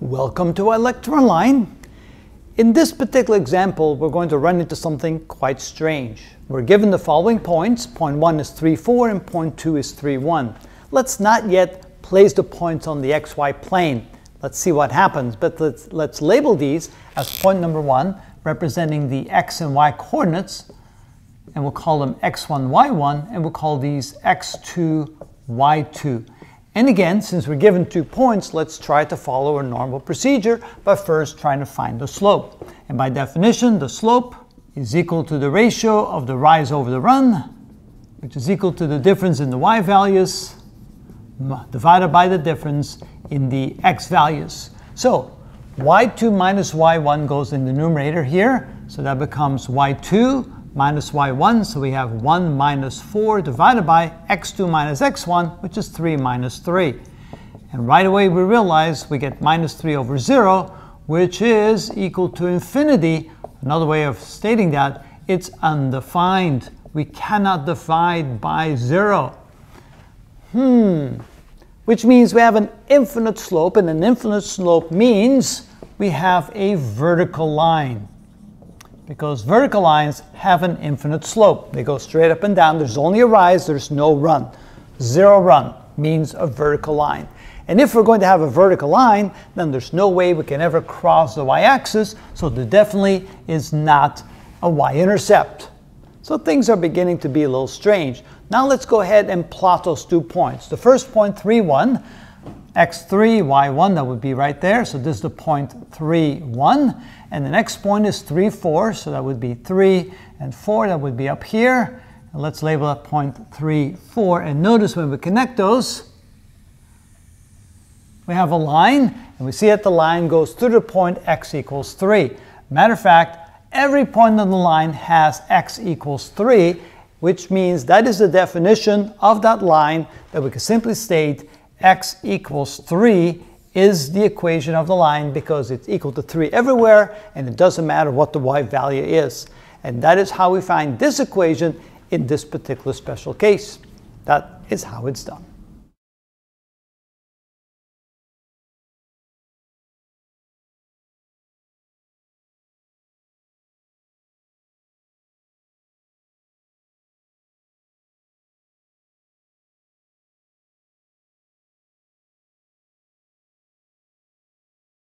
Welcome to ElectronLine. In this particular example, we're going to run into something quite strange. We're given the following points. Point 1 is 3, 4, and point 2 is 3, 1. Let's not yet place the points on the xy plane. Let's see what happens, but let's label these as point number 1, representing the x and y coordinates, and we'll call them x1, y1, and we'll call these x2, y2. And again, since we're given 2 points, let's try to follow a normal procedure by first trying to find the slope. And by definition, the slope is equal to the ratio of the rise over the run, which is equal to the difference in the y values divided by the difference in the x values. So y2 minus y1 goes in the numerator here, so that becomes y2 minus y1, so we have 1 minus 4 divided by x2 minus x1, which is 3 minus 3. And right away we realize we get minus 3 over 0, which is equal to infinity. Another way of stating that, it's undefined. We cannot divide by 0. Which means we have an infinite slope, and an infinite slope means we have a vertical line, because vertical lines have an infinite slope. They go straight up and down. There's only a rise, there's no run. Zero run means a vertical line. And if we're going to have a vertical line, then there's no way we can ever cross the y-axis, so there definitely is not a y-intercept. So things are beginning to be a little strange. Now let's go ahead and plot those 2 points. The first point, 3, 1, x3, y1, that would be right there. So this is the point 3, 1. And the next point is 3, 4, so that would be 3 and 4, that would be up here. And let's label that point 3, 4. And notice when we connect those, we have a line, and we see that the line goes through the point x equals 3. Matter of fact, every point on the line has x equals 3, which means that is the definition of that line, that we can simply state x equals 3 is the equation of the line, because it's equal to 3 everywhere, and it doesn't matter what the y value is. And that is how we find this equation in this particular special case. That is how it's done.